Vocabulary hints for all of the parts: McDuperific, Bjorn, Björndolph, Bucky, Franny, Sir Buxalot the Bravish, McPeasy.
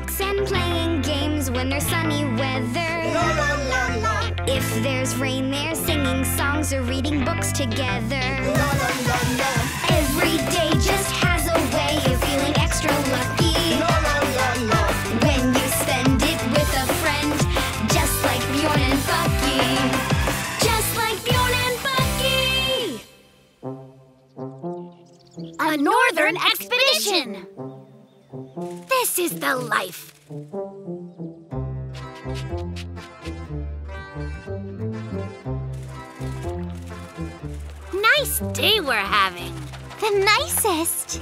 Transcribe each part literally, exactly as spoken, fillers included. walks and playing games when there's sunny weather. La, la, la, la. If there's rain, they're singing songs or reading books together. La, la, la, la. Every day just has a way of feeling extra lucky. La, la, la, la. When you spend it with a friend, just like Bjorn and Bucky. Just like Bjorn and Bucky! A northern expedition! This is the life. Nice day we're having. The nicest.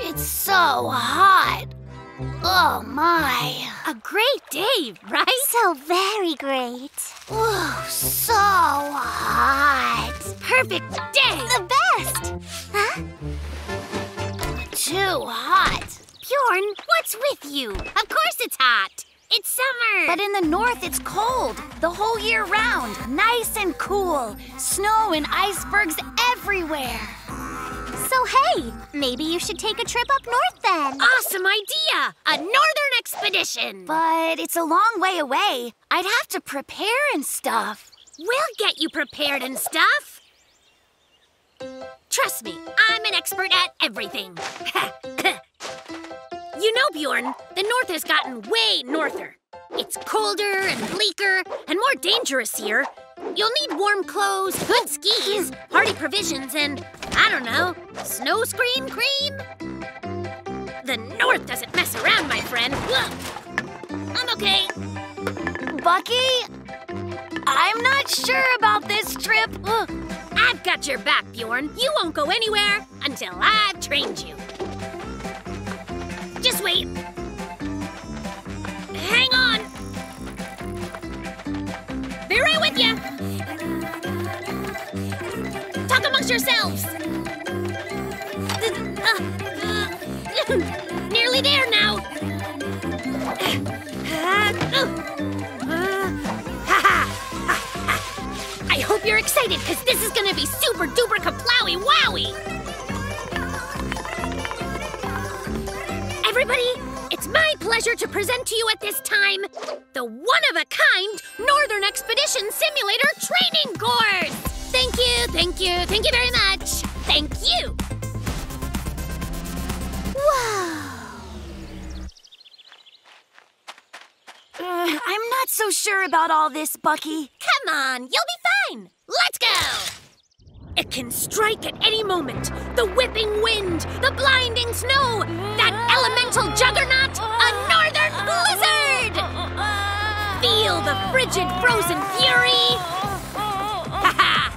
It's so hot. Oh my. A great day, right? So very great. Oh, so hot. Perfect day. The best. Huh? Too hot. Bjorn, what's with you? Of course it's hot. It's summer. But in the north, it's cold the whole year round. Nice and cool. Snow and icebergs everywhere. So hey, maybe you should take a trip up north then. Awesome idea! A northern expedition. But it's a long way away. I'd have to prepare and stuff. We'll get you prepared and stuff. Trust me, I'm an expert at everything. You know, Bjorn, the north has gotten way norther. It's colder and bleaker and more dangerous here. You'll need warm clothes, good skis, hearty provisions, and, I don't know, snow screen cream? The north doesn't mess around, my friend. Whoa. I'm okay. Bucky, I'm not sure about this trip. Ugh. I've got your back, Bjorn. You won't go anywhere until I've trained you. Just wait. Hang on. Be right with you. Talk amongst yourselves. Nearly there now. I hope you're excited, because this is going to be super duper kaplowy wowie. Everybody, it's my pleasure to present to you at this time the one-of-a-kind Northern Expedition Simulator Training Course! Thank you, thank you, thank you very much. Thank you. Wow. Uh, I'm not so sure about all this, Bucky. Come on, you'll be fine. Let's go! It can strike at any moment. The whipping wind, the blinding snow, that elemental juggernaut, a northern blizzard! Feel the frigid, frozen fury! Ha ha!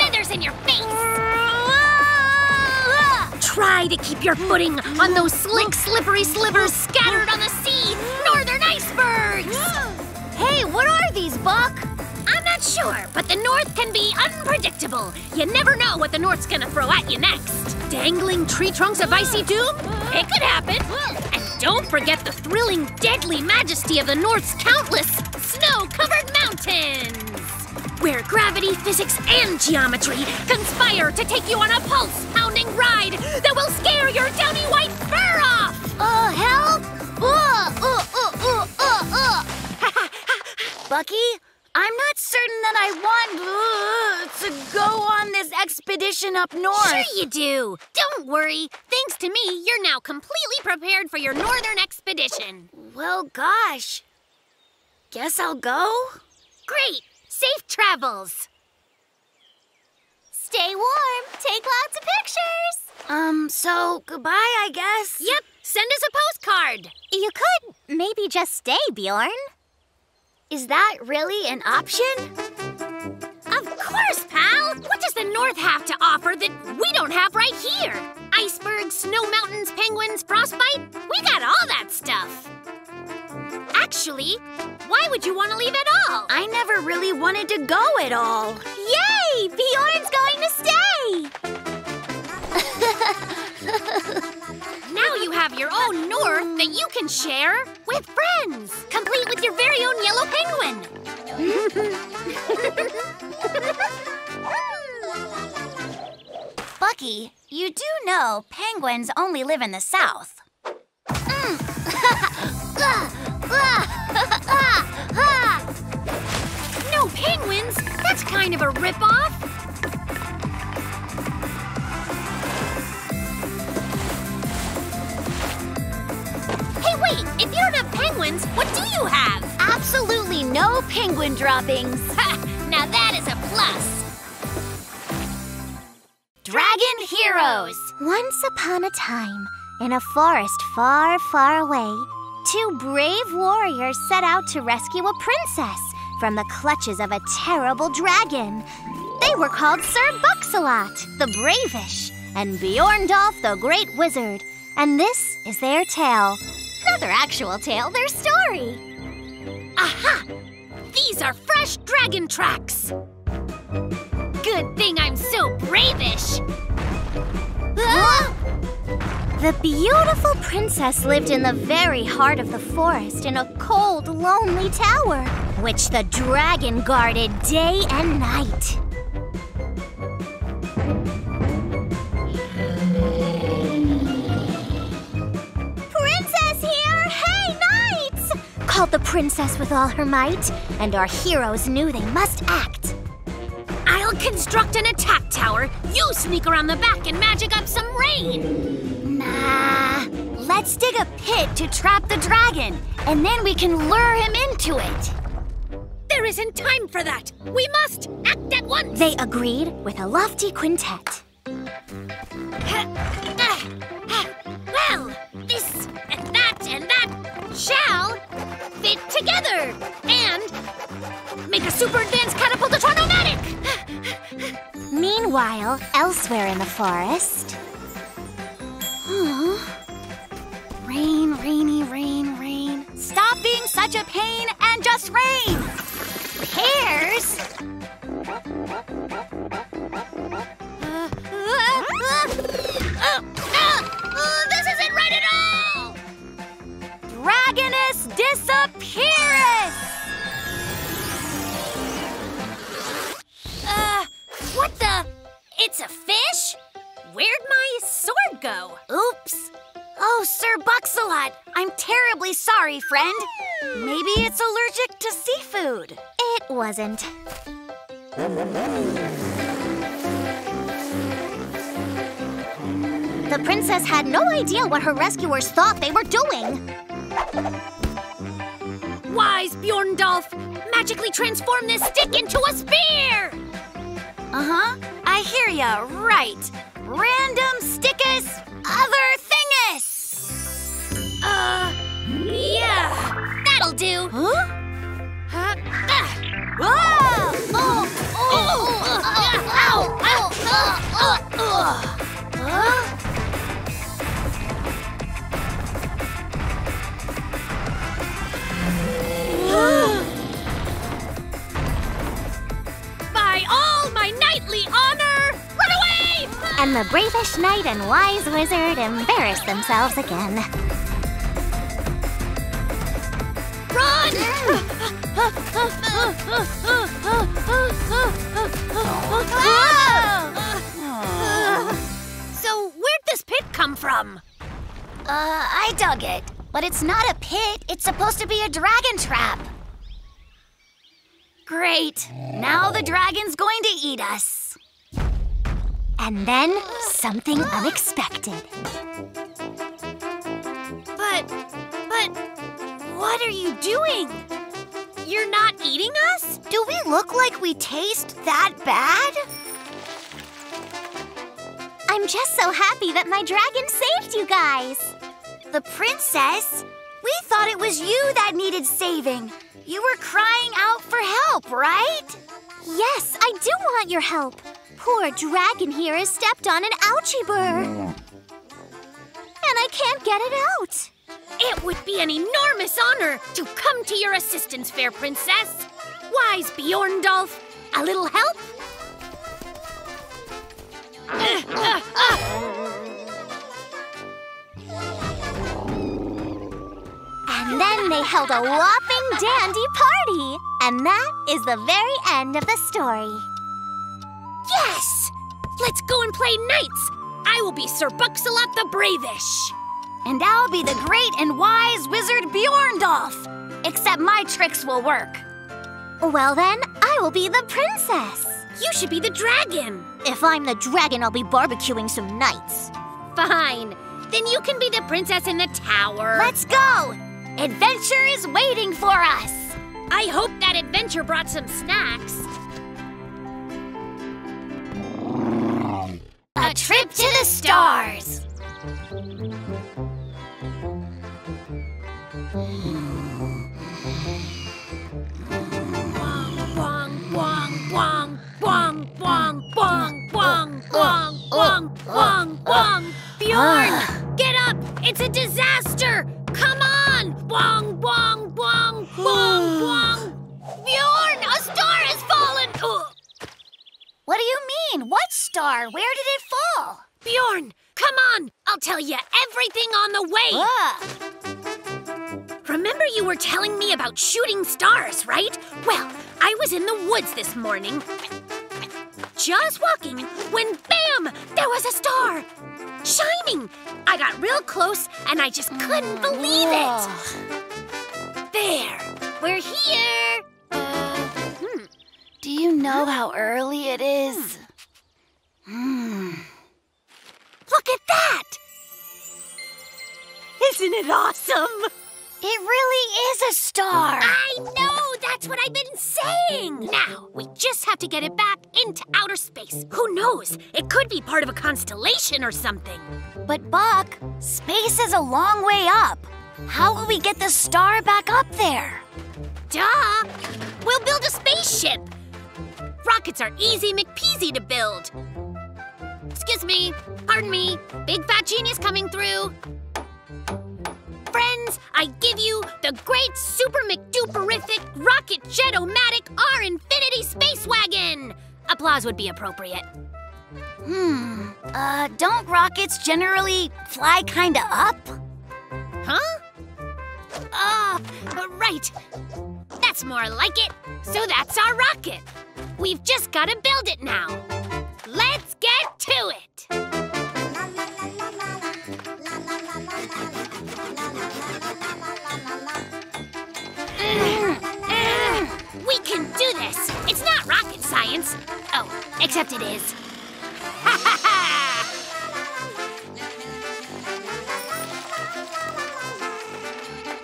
Feathers in your face! Try to keep your footing on those slick, slippery slivers scattered on the sea, northern icebergs! Hey, what are these, Buck? I'm not sure, but the north can be unpredictable. You never know what the north's gonna throw at you next. Dangling tree trunks of icy doom? It could happen. And don't forget the thrilling, deadly majesty of the north's countless snow-covered mountains, where gravity, physics, and geometry conspire to take you on a pulse-pounding ride that will scare your downy white fur off! Uh, help? Uh, uh, uh, uh, uh, uh. Bucky? I'm not certain that I want uh, to go on this expedition up north. Sure you do. Don't worry. Thanks to me, you're now completely prepared for your northern expedition. Well, gosh. Guess I'll go? Great. Safe travels. Stay warm. Take lots of pictures. Um, so goodbye, I guess. Yep. Send us a postcard. You could maybe just stay, Bjorn. Is that really an option? Of course, pal! What does the north have to offer that we don't have right here? Icebergs, snow mountains, penguins, frostbite? We got all that stuff. Actually, why would you want to leave at all? I never really wanted to go at all. Yay! Bjorn's going to stay! Now you have your own north that you can share with friends, complete with your very own yellow penguin. Bucky, you do know penguins only live in the south. Mm. No penguins! That's kind of a ripoff! Hey, wait! If you don't have penguins, what do you have? Absolutely no penguin droppings! Ha! Now that is a plus! Dragon Heroes! Once upon a time, in a forest far, far away, two brave warriors set out to rescue a princess from the clutches of a terrible dragon. They were called Sir Buxalot the Bravish and Björndolph the Great Wizard, and this is their tale. Not their actual tale, their story. Aha! These are fresh dragon tracks! Good thing I'm so bravish! Ah! The beautiful princess lived in the very heart of the forest in a cold, lonely tower, which the dragon guarded day and night. Princess here! Hey, knights! Called the princess with all her might, and our heroes knew they must act. I'll construct an attack tower. You sneak around the back and magic up some rain. Nah. Let's dig a pit to trap the dragon, and then we can lure him into it. There isn't time for that. We must act at once. They agreed with a lofty quintet. Well, this and that and that shall fit together and make a super advanced catapult automatic. Meanwhile, elsewhere in the forest... rain, rainy, rain, rain. Stop being such a pain and just rain! Pears? Uh, uh, uh, uh, uh, this isn't right at all! Dragoness disappears! What the? It's a fish? Where'd my sword go? Oops. Oh, Sir Buxalot, I'm terribly sorry, friend. Maybe it's allergic to seafood. It wasn't. The princess had no idea what her rescuers thought they were doing. Wise Björndolph, magically transform this stick into a spear! Uh-huh, I hear ya, right. Random stickus, other thingus! Uh, yeah, that'll do. Huh? Huh? Ah. Whoa! Oh, oh, oh, ow, ow, oh, oh. Huh? By all my knightly honor, run away! And the bravish knight and wise wizard embarrassed themselves again. Run! So where'd this pit come from? Uh, I dug it. But it's not a pit, it's supposed to be a dragon trap. Great! Now the dragon's going to eat us. And then, something unexpected. But, but, what are you doing? You're not eating us? Do we look like we taste that bad? I'm just so happy that my dragon saved you guys. The princess? We thought it was you that needed saving. You were crying out for help, right? Yes, I do want your help. Poor dragon here has stepped on an ouchie burr. And I can't get it out. It would be an enormous honor to come to your assistance, fair princess. Wise Björndolph, a little help? Uh, uh, uh. And then they held a whopping dandy party! And that is the very end of the story. Yes! Let's go and play knights! I will be Sir Buxalot the Bravish! and I'll be the great and wise wizard Björndolph. Except my tricks will work. Well then, I will be the princess. You should be the dragon. If I'm the dragon, I'll be barbecuing some knights. Fine. Then you can be the princess in the tower. Let's go! Adventure is waiting for us. I hope that adventure brought some snacks. A trip to the stars. Bjorn, get up! It's a disaster! Come on! Wong, wong, wong, wong, wong! Bjorn, a star has fallen! Ugh. What do you mean? What star? Where did it fall? Bjorn, come on! I'll tell you everything on the way! Ugh. Remember you were telling me about shooting stars, right? Well, I was in the woods this morning, just walking, when bam! There was a star! Shining! I got real close, and I just couldn't believe it! There! We're here! Uh, hmm. Do you know how early it is? Hmm. Look at that! Isn't it awesome? It really is a star! I know! That's what I've been saying! Now, we just have to get it back into outer space. Who knows? It could be part of a constellation or something. But, Buck, space is a long way up. How will we get the star back up there? Duh! We'll build a spaceship! Rockets are easy McPeasy to build. Excuse me. Pardon me. Big Fat Genius coming through. Friends, I give you the great super McDuperific rocket jet-o-matic R-Infinity Space Wagon! Applause would be appropriate. Hmm, uh, don't rockets generally fly kinda up? Huh? Ah, uh, right. That's more like it. So that's our rocket. We've just gotta build it now. Let's get to it! We can do this! It's not rocket science. Oh, except it is. Ha ha ha!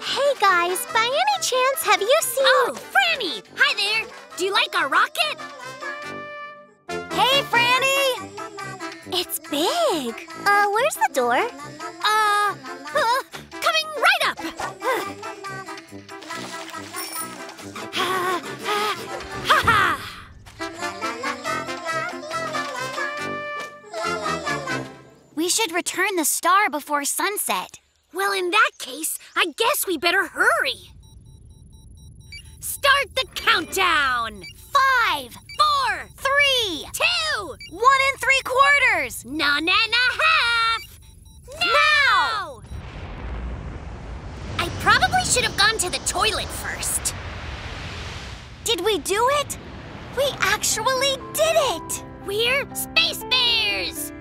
Hey guys, by any chance have you seen... Oh, Franny! Hi there! Do you like our rocket? Hey, Franny! It's big. Uh, where's the door? Uh, uh coming right up! Ha ha ha! We should return the star before sunset. Well, in that case, I guess we better hurry. Start the countdown! Five, four, three, two, one and three quarters, none and a half. Now! now! I probably should have gone to the toilet first. Did we do it? We actually did it! We're space bears!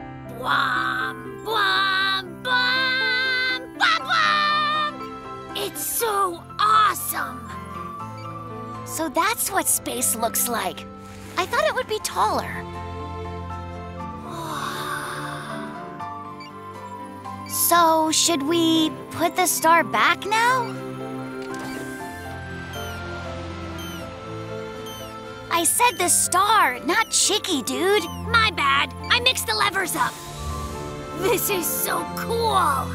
Bwom, bwom, bwom, bwom, bwom! It's so awesome! So that's what space looks like. I thought it would be taller. So, should we put the star back now? I said the star, not Chicky, dude. My bad. I mixed the levers up. This is so cool.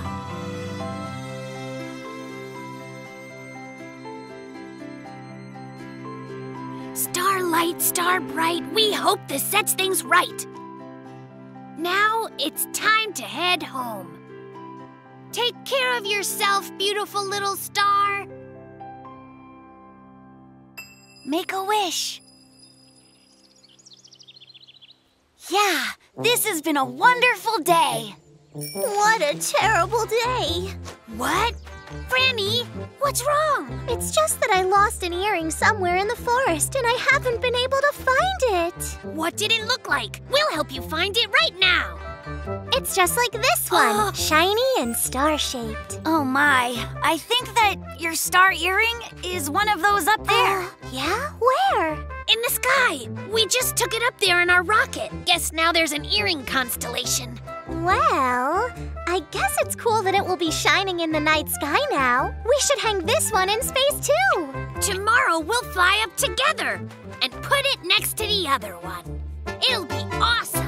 Starlight, star bright, we hope this sets things right. Now it's time to head home. Take care of yourself, beautiful little star. Make a wish. Yeah, this has been a wonderful day. What a terrible day. What? Franny, what's wrong? It's just that I lost an earring somewhere in the forest and I haven't been able to find it. What did it look like? We'll help you find it right now. It's just like this one, oh. Shiny and star-shaped. Oh my, I think that your star earring is one of those up there. Uh, yeah? Where? In the sky. We just took it up there in our rocket. Guess now there's an earring constellation. Well, I guess it's cool that it will be shining in the night sky now. We should hang this one in space too. Tomorrow we'll fly up together and put it next to the other one. It'll be awesome.